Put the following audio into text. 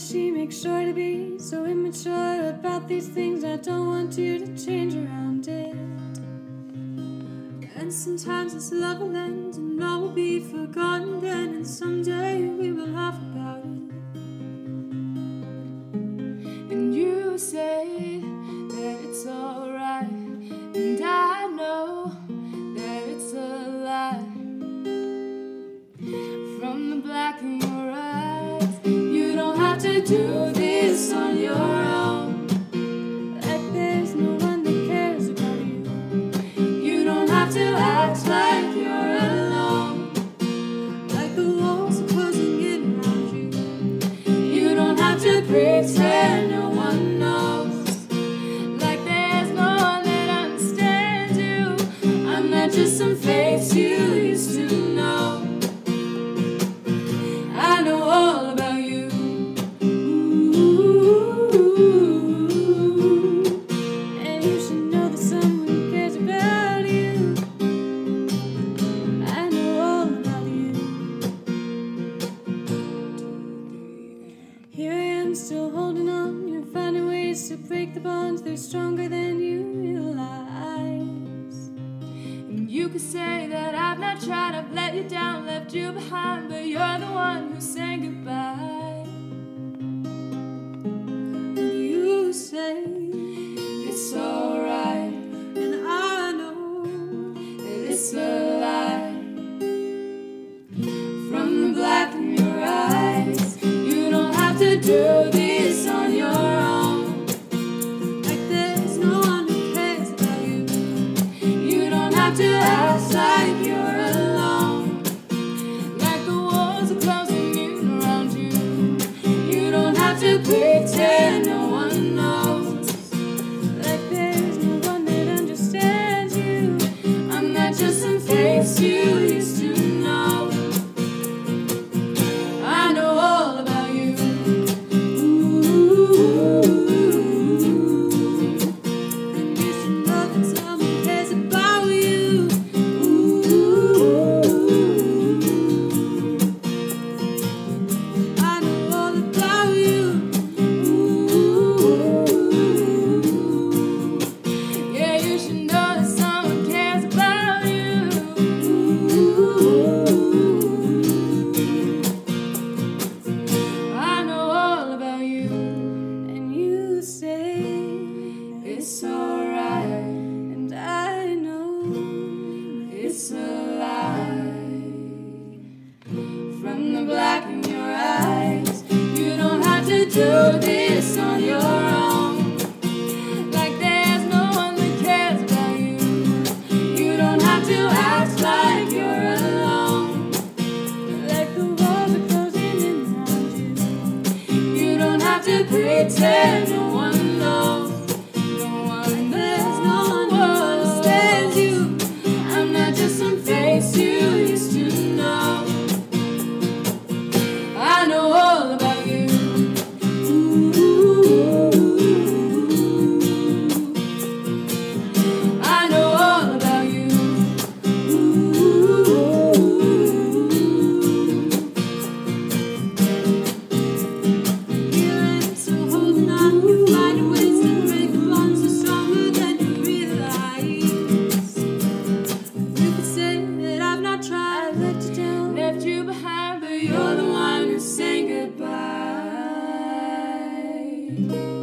she makes sure to be so immature about these things. I don't want you to change around it. And sometimes this love will end and all will be forgotten then, and someday we will laugh about it. And you say that it's alright, and I know that it's a lie. From the black in your eyes, you don't have to do this on your own. Like there's no one that cares about you. You don't have to act like you're alone. Like the walls are closing in around you. You don't have to pretend no one knows. Like there's no one that understands you. I'm not just some face you used to know. I know all about you. Ooh. And you should know that someone cares about you. I know all about you. 2, 3, here I am still holding on. You're finding ways to break the bonds. They're stronger than you realize. And you could say that I've not tried. I've let you down, left you behind, but you're the one saying goodbye. And you say it's alright, and I know that it's a lie. From the black in your eyes, you don't have to do this on your own. Like there's no one who cares about you. You don't have to act like you're alone. Like the walls are closing to pretend no one knows. Like there's no one that understands you. I'm not just some face you used to know. I know all about you. Ooh. And you should know that someone cares about you. Ooh. I know all about you. It's alright, and I know it's a lie. From the black in your eyes, you don't have to do this on your own. Like there's no one that cares about you. You don't have to act like you're alone. Like the walls are closing in around you. You don't have to pretend no one knows. You're the one who's saying goodbye.